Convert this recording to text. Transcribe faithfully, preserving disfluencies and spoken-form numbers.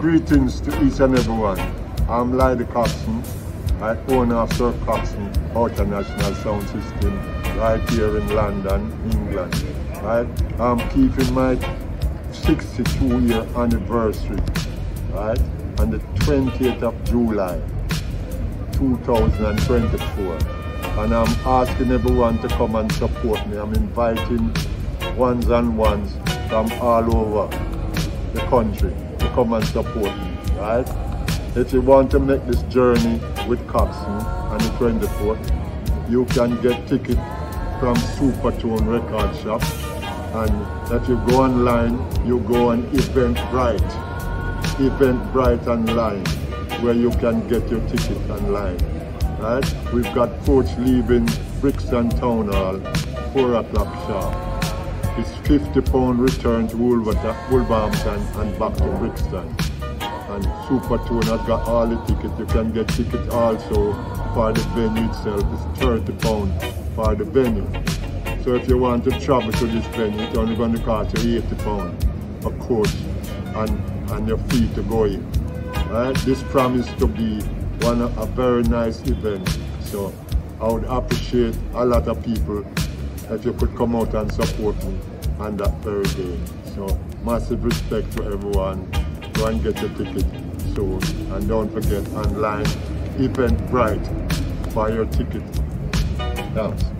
Greetings to each and everyone. I'm Lloyd Coxsone, I own of Sir Coxsone Outernational Sound System right here in London, England. Right? I'm keeping my sixty-two year anniversary, right, on the twentieth of July two thousand twenty-four. And I'm asking everyone to come and support me. I'm inviting ones and ones from all over the country to come and support me, right? If you want to make this journey with Coxsone and the twenty-fourth, you can get tickets from Supertone record shop, and if you go online, you go on Eventbrite, Eventbrite online, where you can get your ticket online, right? We've got coach leaving Brixton Town Hall, four o'clock sharp. It's fifty pound return to Wolverhampton and back to Brixton. And Supertone has got all the tickets. You can get tickets also for the venue itself. It's thirty pound for the venue. So if you want to travel to this venue, it's only going to cost you eighty pound a coach and, and your fee to go in. Right? This promises to be one a very nice event. So I would appreciate a lot of people if you could come out and support me on that very day. So massive respect to everyone. Go and get your ticket soon. And don't forget online Eventbrite, buy your ticket. Thanks.